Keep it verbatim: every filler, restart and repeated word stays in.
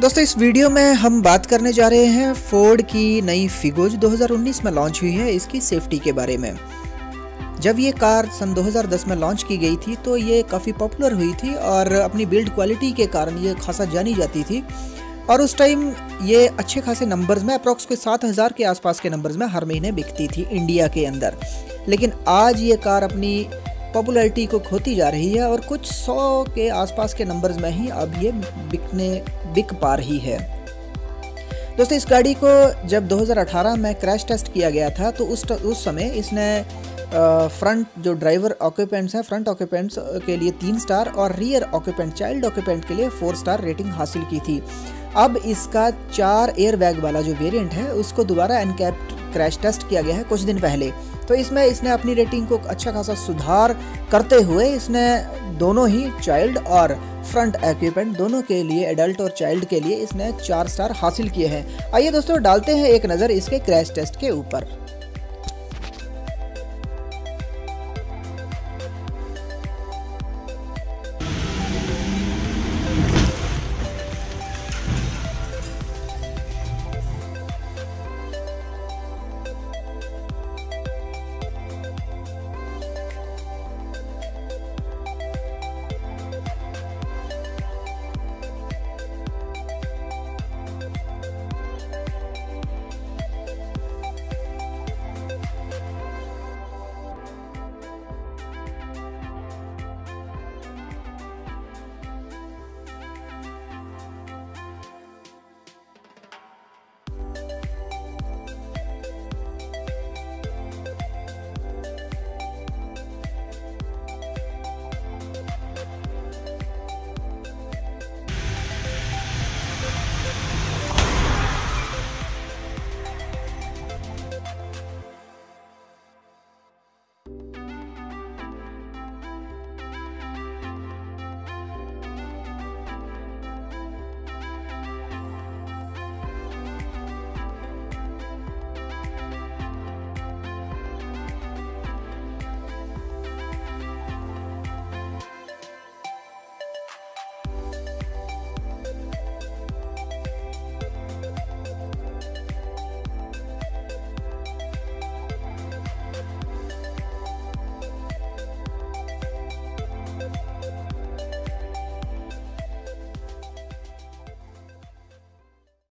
दोस्तों इस वीडियो में हम बात करने जा रहे हैं फोर्ड की नई फिगो जो दो हज़ार उन्नीस में लॉन्च हुई है, इसकी सेफ्टी के बारे में। जब ये कार सन दो हज़ार दस में लॉन्च की गई थी तो ये काफ़ी पॉपुलर हुई थी और अपनी बिल्ड क्वालिटी के कारण ये खासा जानी जाती थी और उस टाइम ये अच्छे खासे नंबर्स में अप्रॉक्स कोई सात हज़ार के आसपास के नंबर्स में हर महीने बिकती थी इंडिया के अंदर। लेकिन आज ये कार अपनी पॉपुलैरिटी को खोती जा रही है और कुछ सौ के आसपास के नंबर्स में ही अब ये बिकने बिक पा रही है। दोस्तों इस गाड़ी को जब दो हज़ार अठारह में क्रैश टेस्ट किया गया था तो उस उस समय इसने फ्रंट जो ड्राइवर ऑक्यूपेंट्स हैं, फ्रंट ऑक्यूपेंट्स के लिए तीन स्टार और रियर ऑक्यूपेंट चाइल्ड ऑक्यूपेंट के लिए फोर स्टार रेटिंग हासिल की थी। अब इसका चार एयरबैग वाला जो वेरिएंट है उसको दोबारा एनकैप्ड क्रैश टेस्ट किया गया है कुछ दिन पहले, तो इसमें इसने अपनी रेटिंग को अच्छा खासा सुधार करते हुए इसने दोनों ही चाइल्ड और फ्रंट ऑक्यूपेंट दोनों के लिए, एडल्ट और चाइल्ड के लिए इसने चार स्टार हासिल किए हैं। आइए दोस्तों डालते हैं एक नज़र इसके क्रैश टेस्ट के ऊपर।